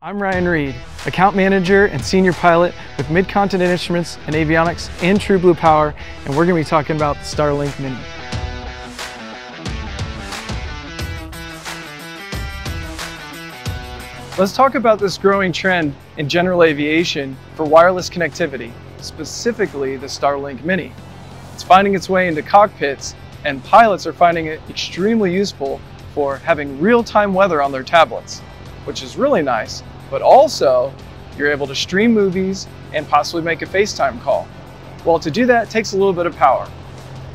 I'm Ryan Reed, account manager and senior pilot with Mid-Continent Instruments and Avionics and True Blue Power, and we're going to be talking about the Starlink Mini. Let's talk about this growing trend in general aviation for wireless connectivity, specifically the Starlink Mini. It's finding its way into cockpits, and pilots are finding it extremely useful for having real-time weather on their tablets, which is really nice, but also you're able to stream movies and possibly make a FaceTime call. Well, to do that, it takes a little bit of power.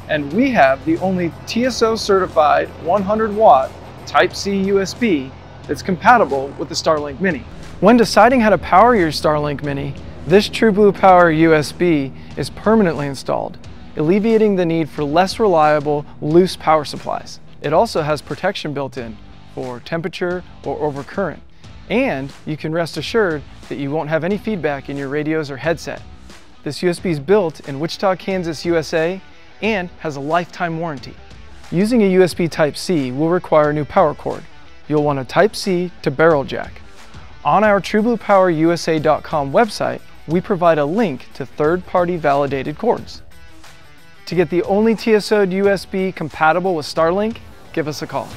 And we have the only TSO certified 100-watt Type-C USB that's compatible with the Starlink Mini. When deciding how to power your Starlink Mini, this True Blue Power USB is permanently installed, alleviating the need for less reliable, loose power supplies. It also has protection built in for temperature or overcurrent. And you can rest assured that you won't have any feedback in your radios or headset. This USB is built in Wichita, Kansas, USA, and has a lifetime warranty. Using a USB Type-C will require a new power cord. You'll want a Type-C to barrel jack. On our TrueBluePowerUSA.com website, we provide a link to third-party validated cords. To get the only TSO USB compatible with Starlink, give us a call.